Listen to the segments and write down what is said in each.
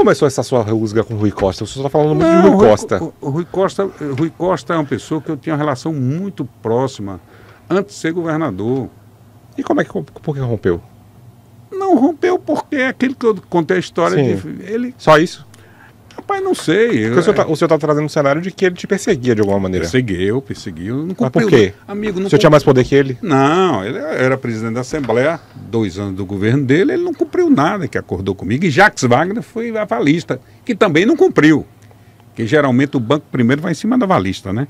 começou essa sua rusga com o Rui Costa? Você está falando muito de Rui Costa. Rui Costa é uma pessoa que eu tinha uma relação muito próxima antes de ser governador. E como é que, por que rompeu? Não rompeu porque é aquilo que eu contei a história. Só isso? Rapaz, não sei. O senhor está trazendo um cenário de que ele te perseguia de alguma maneira. Perseguiu. Não cumpriu. Mas por quê? Amigo, não. O senhor tinha mais poder que ele? Não, ele era presidente da Assembleia, 2 anos do governo dele, ele não cumpriu nada que acordou comigo. E Jacques Wagner foi a valista, que também não cumpriu. Porque geralmente o banco primeiro vai em cima da valista, né?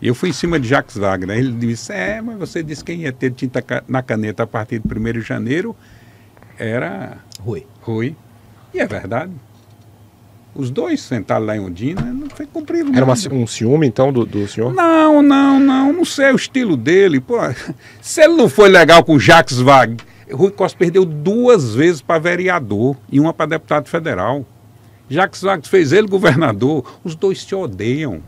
E eu fui em cima de Jacques Wagner. Ele disse, mas você disse que quem ia ter tinta na caneta a partir de 1º de janeiro era... Rui. E é verdade. Os dois sentados lá em Ondina, não foi cumprido. Era um ciúme, então, do senhor? Não sei o estilo dele. Pô, se ele não foi legal com o Jacques Wagner, Rui Costa perdeu 2 vezes para vereador e uma para deputado federal. Jacques Wagner fez ele governador. Os dois se odeiam.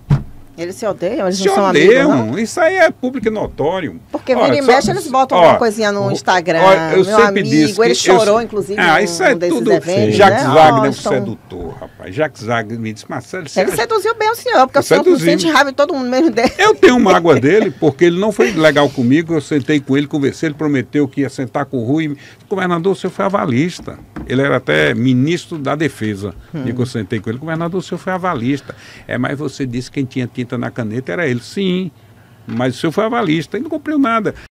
Eles se odeiam? Eles não são amigos, não? Isso aí é público e notório. Porque vira e mexe, eles botam alguma coisinha no Instagram. Eu sempre disse. Ele chorou, inclusive, isso é tudo. Jacques Wagner é um sedutor, rapaz. Jacques Wagner me disse, Marcelo... Ele seduziu bem o senhor, porque o senhor sente raiva de todo mundo mesmo dele. Eu tenho mágoa dele, porque ele não foi legal comigo. Eu sentei com ele, conversei, ele prometeu que ia sentar com o Rui. Governador, o senhor foi avalista. Ele era até ministro da Defesa. E eu sentei com ele, governador, o senhor foi avalista. Mas você disse que quem tinha na caneta era ele. Sim, mas o senhor foi avalista e não cumpriu nada.